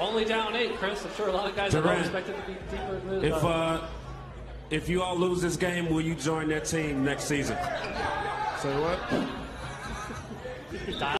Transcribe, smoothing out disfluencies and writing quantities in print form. Only down 8, Chris. I'm sure a lot of guys are expected to be deeper. If you all lose this game, will you join that team next season? Say what?